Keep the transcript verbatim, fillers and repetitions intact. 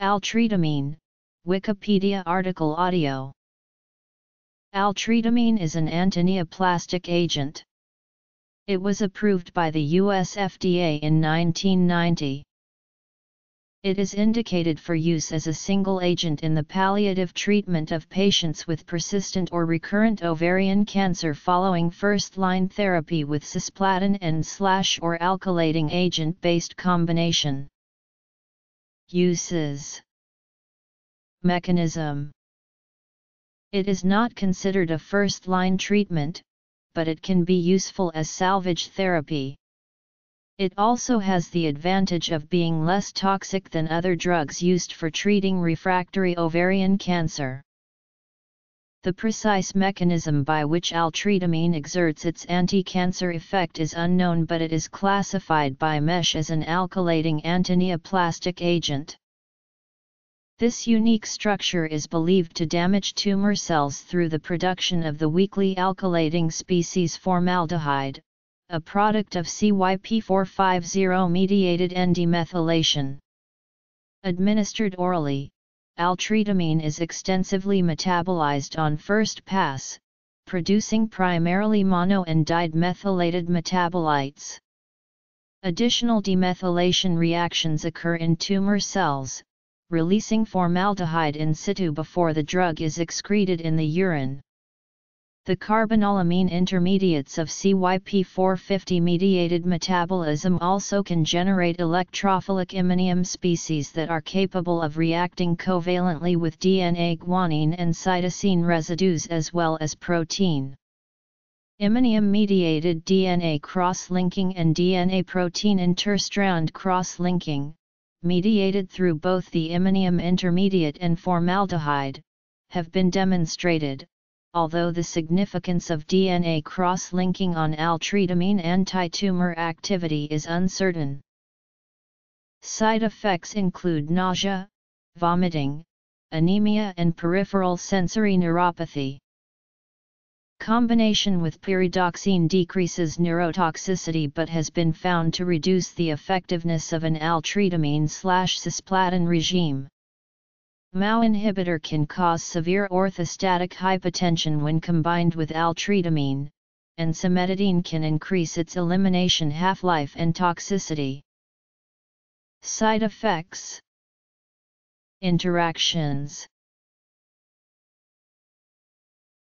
Altretamine, Wikipedia article audio. Altretamine is an antineoplastic agent. It was approved by the U S F D A in nineteen ninety. It is indicated for use as a single agent in the palliative treatment of patients with persistent or recurrent ovarian cancer following first-line therapy with cisplatin and slash or alkylating agent-based combination. Uses. Mechanism. It is not considered a first-line treatment, but it can be useful as salvage therapy. It also has the advantage of being less toxic than other drugs used for treating refractory ovarian cancer. The precise mechanism by which altretamine exerts its anti-cancer effect is unknown, but it is classified by MeSH as an alkylating antineoplastic agent. This unique structure is believed to damage tumor cells through the production of the weakly alkylating species formaldehyde, a product of C Y P four fifty mediated N demethylation. Administered orally, altretamine is extensively metabolized on first pass, producing primarily mono and dimethylated metabolites. Additional demethylation reactions occur in tumor cells, releasing formaldehyde in situ before the drug is excreted in the urine. The carbonylamine intermediates of C Y P four fifty mediated metabolism also can generate electrophilic iminium species that are capable of reacting covalently with D N A guanine and cytosine residues as well as protein. Iminium-mediated D N A cross-linking and D N A protein interstrand cross-linking, mediated through both the iminium intermediate and formaldehyde, have been demonstrated, although the significance of D N A cross-linking on altretamine anti-tumor activity is uncertain. Side effects include nausea, vomiting, anemia and peripheral sensory neuropathy. Combination with pyridoxine decreases neurotoxicity but has been found to reduce the effectiveness of an altretamine-slash-cisplatin regime. M A O inhibitor can cause severe orthostatic hypotension when combined with altretamine, and cimetidine can increase its elimination half-life and toxicity. Side effects. Interactions.